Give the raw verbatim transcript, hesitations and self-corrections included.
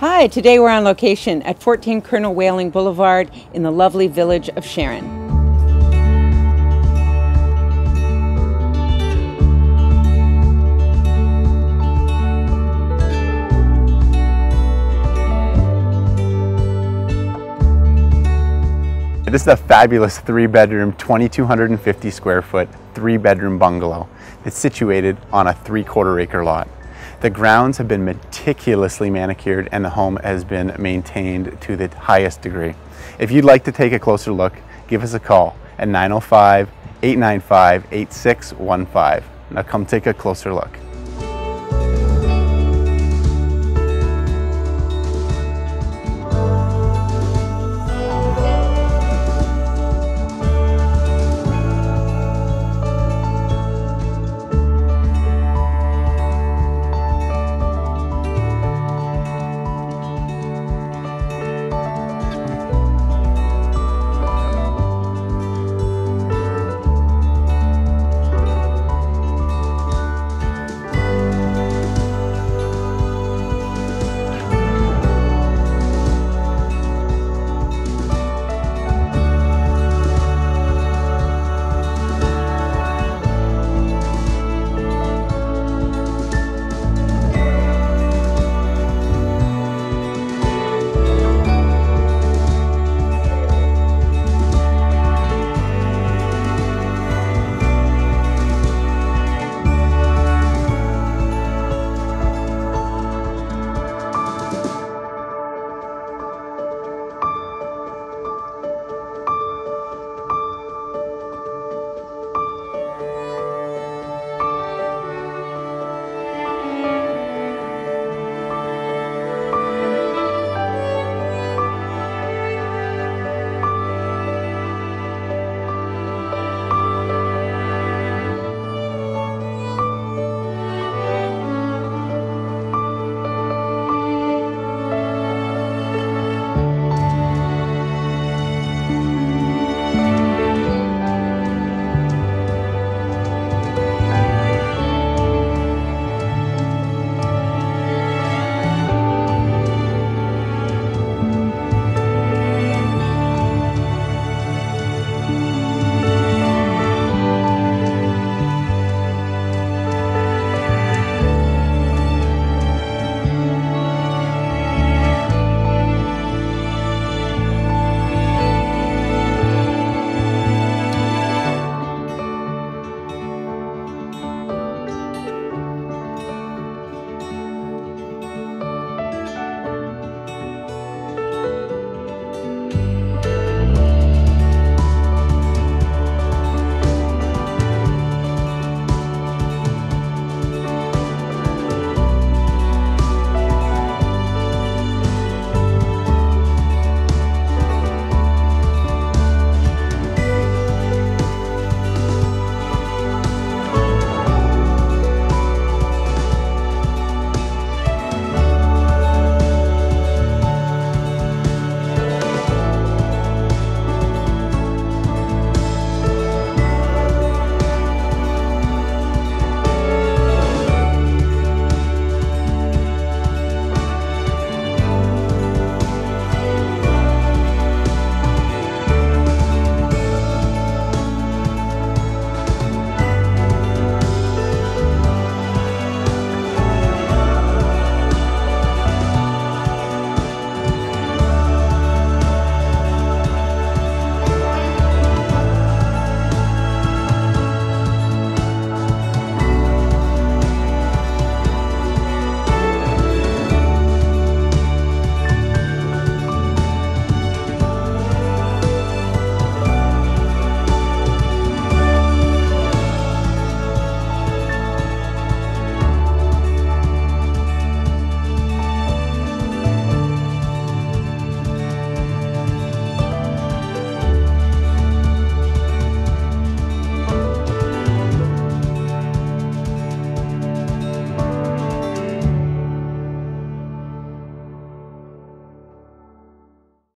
Hi, today we're on location at fourteen Colonel Wayling Boulevard in the lovely village of Sharon. This is a fabulous three-bedroom, twenty-two fifty square foot, three-bedroom bungalow that's situated on a three-quarter acre lot. The grounds have been meticulously manicured and the home has been maintained to the highest degree. If you'd like to take a closer look, give us a call at nine oh five, eight nine five, eight six one five. Now come take a closer look.